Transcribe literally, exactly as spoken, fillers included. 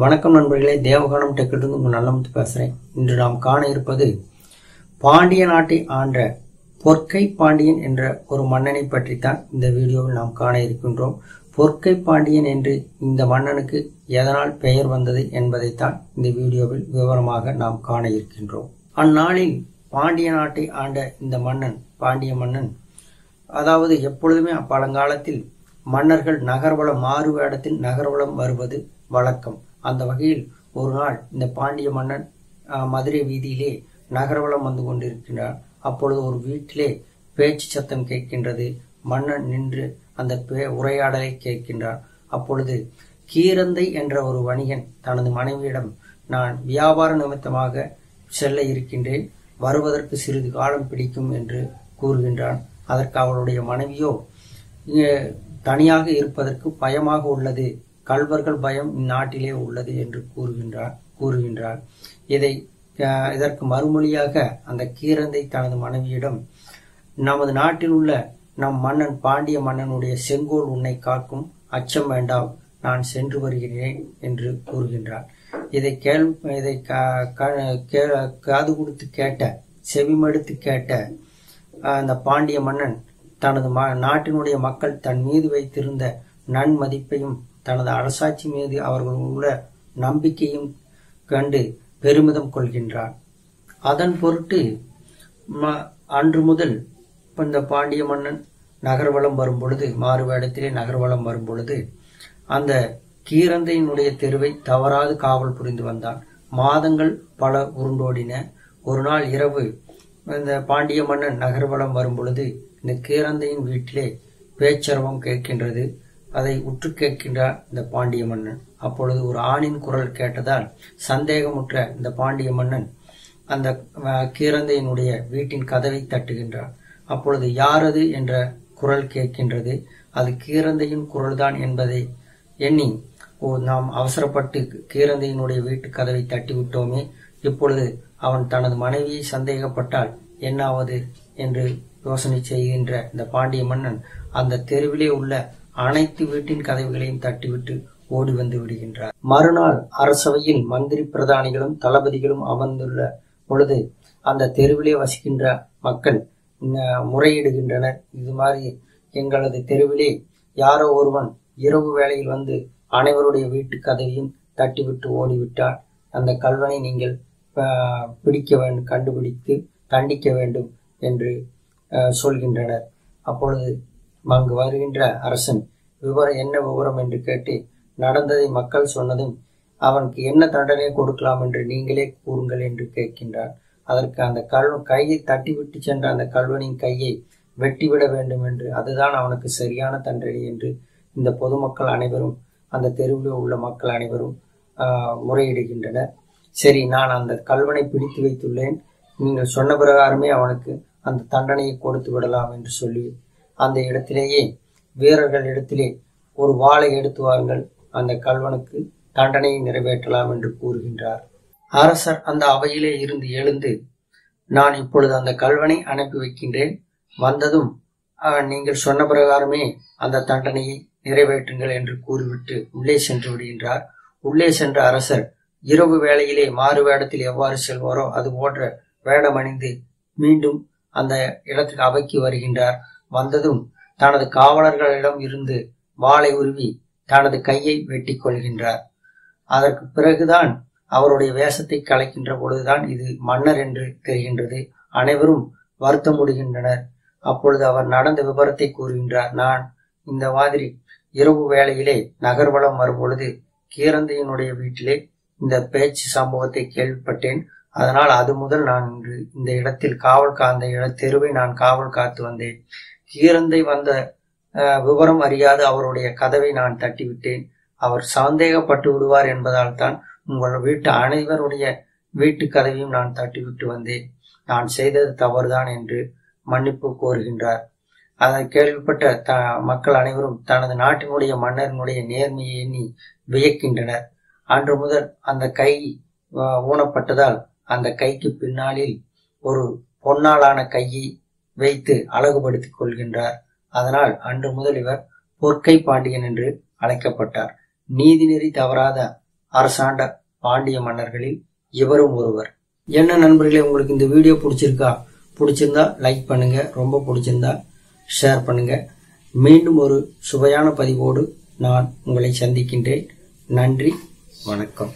வணக்கம் நண்பர்களே, தேவகானம் டெக்கிலிருந்து உங்கள் நல்லமுத்து பேசுகிறேன். இன்று நாம் காண இருப்பது பாண்டிய நாட்டை ஆண்ட பொற்கை பாண்டியன் என்ற ஒரு மன்னனை பற்றித்தான் இந்த வீடியோவில் நாம் காண இருக்கின்றோம். பொற்கை பாண்டியன் என்று இந்த மன்னனுக்கு எதனால் பெயர் வந்தது என்பதைத்தான் இந்த வீடியோவில் விவரமாக நாம் காண இருக்கின்றோம். அந்நாளில் பாண்டிய நாட்டை ஆண்ட இந்த மன்னன் பாண்டிய மன்னன், அதாவது எப்பொழுதுமே பழங்காலத்தில் மன்னர்கள் நகர்வளம் மாறு வேடத்தில் நகர்வளம் வருவது வழக்கம். அந்த வகையில் ஒரு நாள் இந்த பாண்டிய மன்னன் மதுரை வீதியிலே நகர்வலம் வந்து கொண்டிருக்கிறார். அப்பொழுது ஒரு வீட்டிலே பேச்சு சத்தம் கேட்கின்றது. மன்னன் நின்று அந்த உரையாடலை கேட்கின்றார். அப்பொழுது கீரந்தை என்ற ஒரு வணிகன் தனது மனைவியிடம், நான் வியாபார நிமித்தமாக செல்ல இருக்கின்றேன், வருவதற்கு சிறிது காலம் பிடிக்கும் என்று கூறுகின்றான். அதற்கு அவளுடைய மனைவியோ, தனியாக இருப்பதற்கு பயமாக உள்ளது, கள்வர்கள் பயம் இந்நாட்டிலே உள்ளது என்று கூறுகின்றார் கூறுகின்றார் இதை இதற்கு மறுமொழியாக அந்த கீரந்தை தனது மனைவியிடம், நமது நாட்டில் உள்ள நம் மன்னன் பாண்டிய மன்னனுடைய செங்கோல் உன்னை காக்கும், அச்சம் வேண்டாம், நான் சென்று வருகிறேன் என்று கூறுகின்றார். இதை கேள் இதை காது கொடுத்து கேட்ட செவிமடுத்து கேட்ட அந்த பாண்டிய மன்னன் தனது நாட்டினுடைய மக்கள் தன் மீது வைத்திருந்த நன்மதிப்பையும் தனது அரசாட்சி மீது அவர்கள் உள்ள நம்பிக்கையும் கண்டு பெருமிதம் கொள்கின்றார். அதன் பொருட்டு அன்று முதல் இந்த பாண்டிய மன்னன் நகர்வலம் வரும் பொழுது, மாறு வேடத்திலே நகர்வலம் வரும் பொழுது, அந்த கீரந்தையினுடைய தெருவை தவறாது காவல் புரிந்து வந்தான். மாதங்கள் பல உருண்டோடின. ஒரு நாள் இரவு இந்த பாண்டிய மன்னன் நகர்வலம் வரும் பொழுது இந்த கீரந்தையின் வீட்டிலே பேச்சரவம் கேட்கின்றது. அதை உற்று கேட்கின்றார் இந்த பாண்டிய மன்னன். அப்பொழுது ஒரு ஆணின் குரல் கேட்டதால் சந்தேகமுற்ற இந்த பாண்டிய மன்னன் அந்த கீரந்தையினுடைய வீட்டின் கதவை தட்டுகின்றார். அப்பொழுது யாரது என்ற குரல் கேட்கின்றது. அது கீரந்தையின் குரல்தான் என்பதை எண்ணி, ஓ, நாம் அவசரப்பட்டு கீரந்தையினுடைய வீட்டு கதவை தட்டிவிட்டோமே, இப்பொழுது அவன் தனது மனைவியை சந்தேகப்பட்டால் என்னாவது என்று யோசனை செய்கின்ற இந்த பாண்டிய மன்னன் அந்த தெருவிலே உள்ள அனைத்து வீட்டின் கதவுகளையும் தட்டிவிட்டு ஓடி வந்து விடுகின்றார். மறுநாள் அரசவையில் மந்திரி பிரதானிகளும் தளபதிகளும் அமர்ந்துள்ள பொழுது அந்த தெருவிலே வசிக்கின்ற மக்கள் முறையிடுகின்றனர். இது மாதிரி எங்களது தெருவிலே யாரோ ஒருவன் இரவு வேளையில் வந்து அனைவருடைய வீட்டு கதவையும் தட்டிவிட்டு ஓடிவிட்டார். அந்த கல்வனை நீங்கள் பிடிக்க வேண்டும், கண்டுபிடித்து தண்டிக்க வேண்டும் என்று சொல்கின்றனர். அப்பொழுது அங்கு வருகின்ற அரசன் விவரம் என்ன விவரம் என்று கேட்டு நடந்ததை மக்கள் சொன்னதும், அவனுக்கு என்ன தண்டனை கொடுக்கலாம் என்று நீங்களே கூறுங்கள் என்று கேட்கின்றார். அதற்கு அந்த கல்வன் கையை தட்டிவிட்டு சென்ற அந்த கல்வனின் கையை வெட்டிவிட வேண்டும் என்று, அதுதான் அவனுக்கு சரியான தண்டனை என்று இந்த பொதுமக்கள் அனைவரும், அந்த தெருவில் உள்ள மக்கள் அனைவரும் முறையிடுகின்றனர். சரி, நான் அந்த கல்வனை பிடித்து வைத்துள்ளேன், நீங்கள் சொன்ன பிரகாரமே அவனுக்கு அந்த தண்டனையை கொடுத்து விடலாம் என்று சொல்லி அந்த இடத்திலேயே வீரர்கள் இடத்திலே ஒரு வாளை எடுத்து வாருங்கள், அந்த கல்வனுக்கு தண்டனையை நிறைவேற்றலாம் என்று கூறுகின்றார். அரசர் அந்த அவையிலே இருந்து எழுந்து, நான் இப்பொழுது அந்த கல்வனை அனுப்பி வைக்கின்றேன், வந்ததும் நீங்கள் சொன்ன பிரகாரமே அந்த தண்டனையை நிறைவேற்றுங்கள் என்று கூறிவிட்டு உள்ளே சென்று விடுகின்றார். உள்ளே சென்ற அரசர் இரவு வேளையிலே மாறு வேடத்தில் எவ்வாறு செல்வாரோ அது போன்ற வேடமணிந்து மீண்டும் அந்த இடத்துக்கு அவைக்கு வருகின்றார். வந்ததும் தனது காவலர்களிடம் இருந்து வாளை உருவி தனது கையை வெட்டி கொள்கின்றார். அதற்கு பிறகுதான் அவருடைய வேஷத்தை கலைக்கின்ற பொழுதுதான் இது மன்னர் என்று தெரிகின்றது. அனைவரும் வருத்தமுடுகின்றனர். அப்பொழுது அவர் நடந்த விபரத்தை கூறுகின்றார். நான் இந்த மாதிரி இரவு வேளையிலே நகர்வலம் வரும்பொழுது கீரந்தையினுடைய வீட்டிலே இந்த பேச்சு சம்பவத்தை கேள்விப்பட்டேன். அதனால் அது முதல் நான் இன்று இந்த இடத்தில் காவல் காந்த இட தெருவை நான் காவல் காத்து வந்தேன். கீரந்தை வந்த விவரம் அறியாது அவருடைய கதவை நான் தட்டிவிட்டேன். அவர் சந்தேகப்பட்டு விடுவார் என்பதால் தான் உங்கள் வீட்டு அனைவருடைய வீட்டு கதவையும் நான் தட்டிவிட்டு வந்தேன். நான் செய்தது தவறுதான் என்று மன்னிப்பு கோருகின்றார். அதை கேள்விப்பட்ட த மக்கள் அனைவரும் தனது நாட்டினுடைய மன்னரினுடைய நேர்மையை எண்ணி வியக்கின்றனர். அன்று முதல் அந்த கை ஊனப்பட்டதால் அந்த கைக்கு பின்னாளில் ஒரு பொன்னாலான கையை வைத்து அழகுபடுத்திக் கொள்கின்றார். அதனால் அன்று முதல் இவர் பொற்கை பாண்டியன் என்று அழைக்கப்பட்டார். நீதிநெறி தவறாத அரசாண்ட பாண்டிய மன்னர்களில் இவரும் ஒருவர். என்ன நண்பர்களே, உங்களுக்கு இந்த வீடியோ பிடிச்சிருக்கா? பிடிச்சிருந்தா லைக் பண்ணுங்க, ரொம்ப பிடிச்சிருந்தா ஷேர் பண்ணுங்க. மீண்டும் ஒரு சுவையான பதிவோடு நான் உங்களை சந்திக்கின்றேன். நன்றி, வணக்கம்.